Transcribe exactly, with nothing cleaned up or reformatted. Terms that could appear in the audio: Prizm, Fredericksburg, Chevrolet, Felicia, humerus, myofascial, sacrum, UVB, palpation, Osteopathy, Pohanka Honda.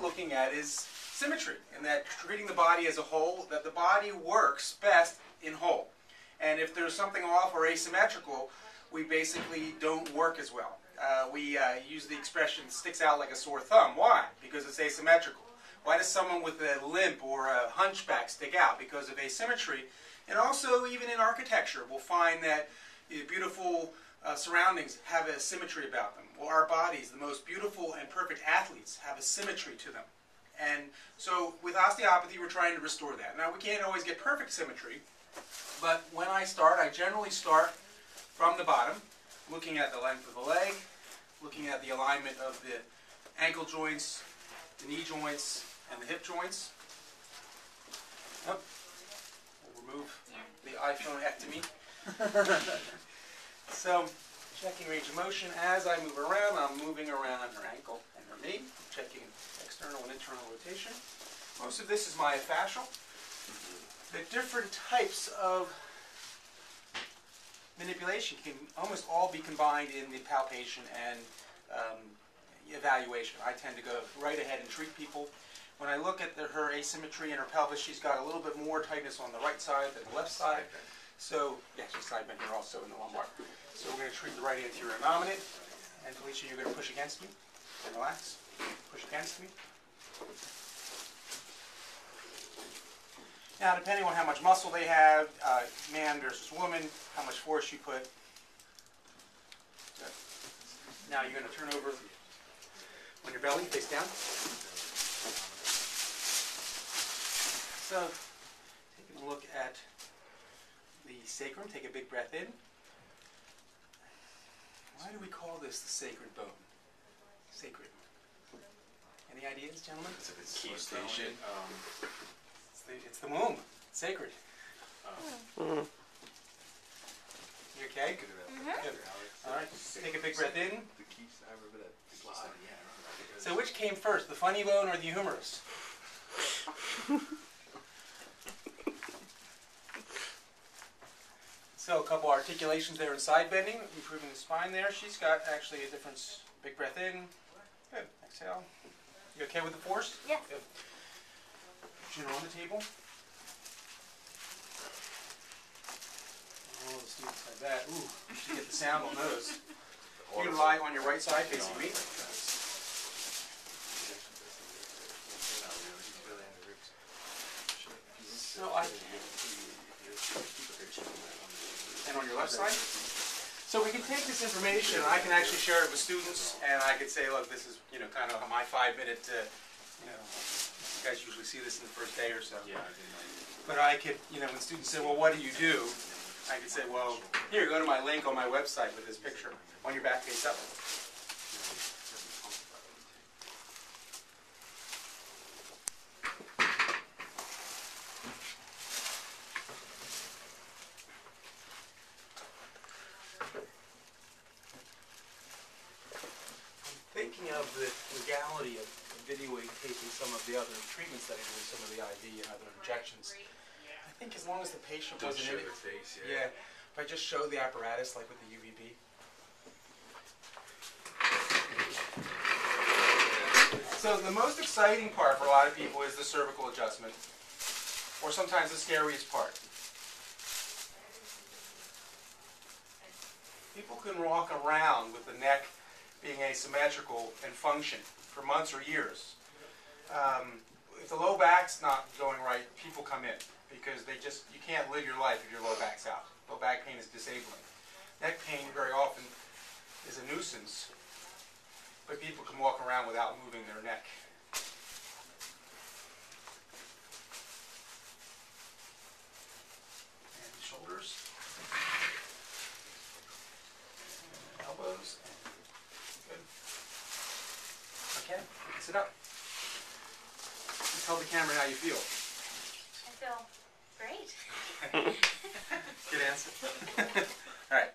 also looking at is symmetry, and that treating the body as a whole, that the body works best in whole. And if there's something off or asymmetrical, we basically don't work as well. Uh, we uh, use the expression sticks out like a sore thumb. Why? Because it's asymmetrical. Why does someone with a limp or a hunchback stick out? Because of asymmetry. And also, even in architecture, we'll find that the beautiful uh, surroundings have a symmetry about them. Well, our bodies, the most beautiful and perfect athletes, have a symmetry to them. And so with osteopathy, we're trying to restore that. Now, we can't always get perfect symmetry, but when I start, I generally start from the bottom, looking at the length of the leg, looking at the alignment of the ankle joints, the knee joints, and the hip joints. Yep. We'll remove the iPhone ectomy. So, checking range of motion as I move around. I'm moving around her ankle and her knee, checking external and internal rotation. Most of this is myofascial. The different types of manipulation can almost all be combined in the palpation and um, evaluation. I tend to go right ahead and treat people. When I look at the, her asymmetry in her pelvis, she's got a little bit more tightness on the right side than the left side. So, yeah, she's side bent here also in the lumbar. So we're going to treat the right anterior nominate. And Felicia, you're going to push against me. And relax. Push against me. Now, depending on how much muscle they have, uh, man versus woman, how much force you put. So, now you're going to turn over on your belly, face down. So, taking a look at the sacrum, take a big breath in. Why do we call this the sacred bone? Sacred. Any ideas, gentlemen? It's a good key station. Um, It's the womb. It's sacred. Oh. Mm-hmm. You okay? Good. Mm-hmm. Good. All right. Take a big breath in. So which came first, the funny bone or the humerus? So a couple articulations there in side bending, improving the spine there. She's got actually a difference. Big breath in. Good. Exhale. You okay with the force? Yeah. Good. Chin on the table. Roll the sleeves like that. Ooh, you should get the sound on those. You can lie on your right side facing me. So I can. And on your left side. So we can take this information, and I can actually share it with students, and I could say, look, this is, you know, kind of my five-minute, uh, you know. You guys usually see this in the first day or so. Yeah, but I could, you know, when students say, well, what do you do? I could say, well, here, go to my link on my website with this picture on your back face up. I'm thinking of the legality of videotaping some of the other treatments that I do, some of the I V and other injections. I think as long as the patient doesn't show their face, yeah. yeah. If I just show the apparatus, like with the U V B. So the most exciting part for a lot of people is the cervical adjustment, or sometimes the scariest part. People can walk around with the neck being asymmetrical and function for months or years. Um, if the low back's not going right, people come in because they just, you can't live your life if your low back's out. Low back pain is disabling. Neck pain very often is a nuisance, but people can walk around without moving their neck. And shoulders, and elbows. Okay, sit up. Tell the camera how you feel. I feel great. Good answer. All right.